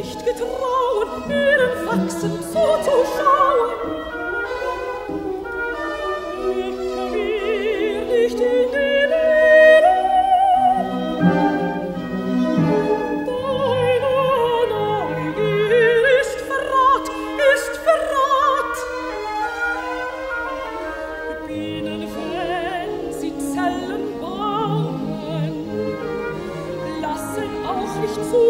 nicht getrauen, ihren Wachsen zuzuschauen. Ich will nicht in die Lehre. Deine Neugier ist Verrat, ist Verrat. Bienenfällen, sie Zellen bauen, lassen auch nicht zu.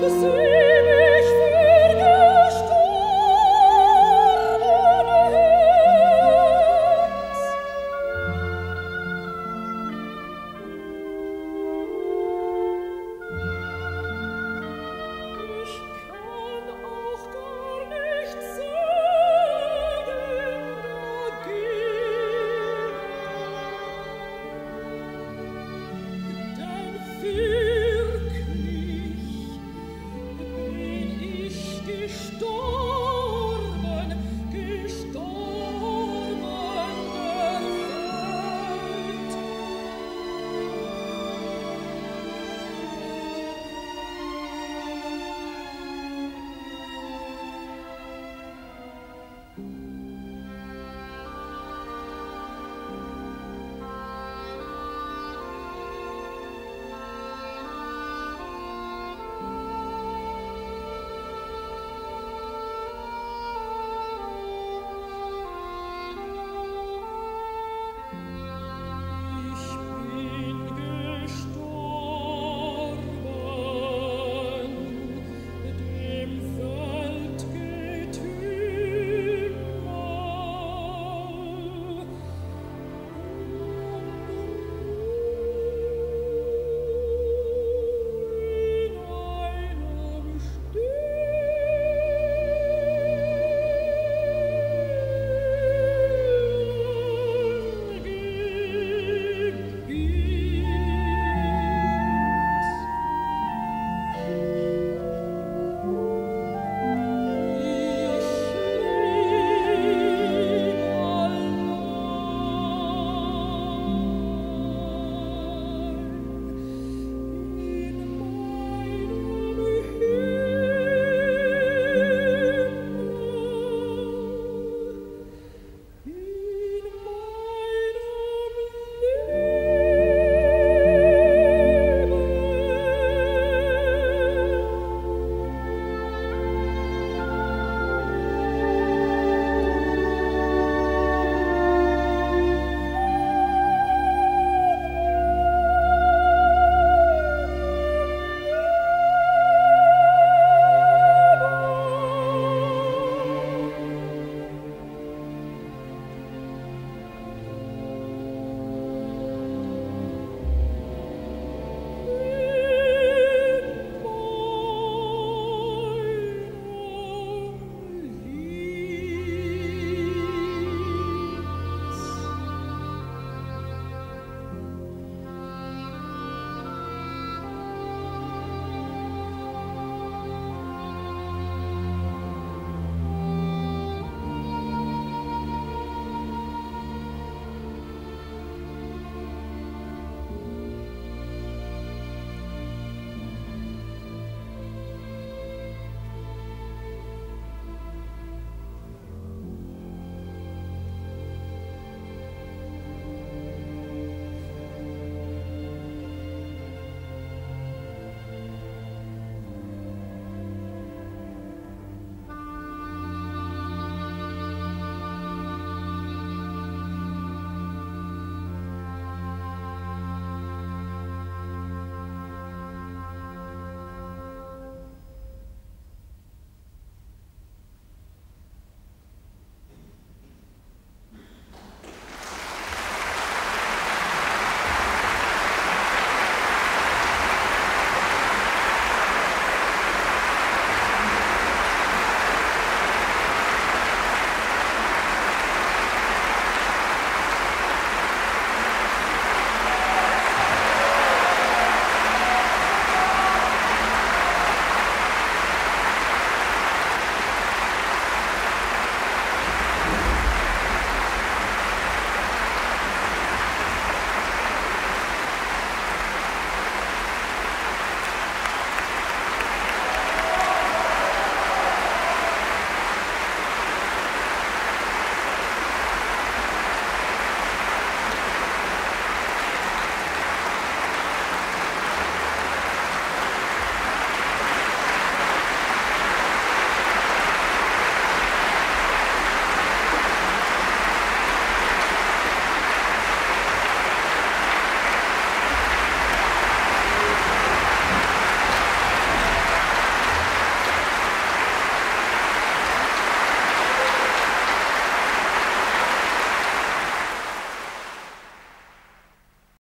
the sea.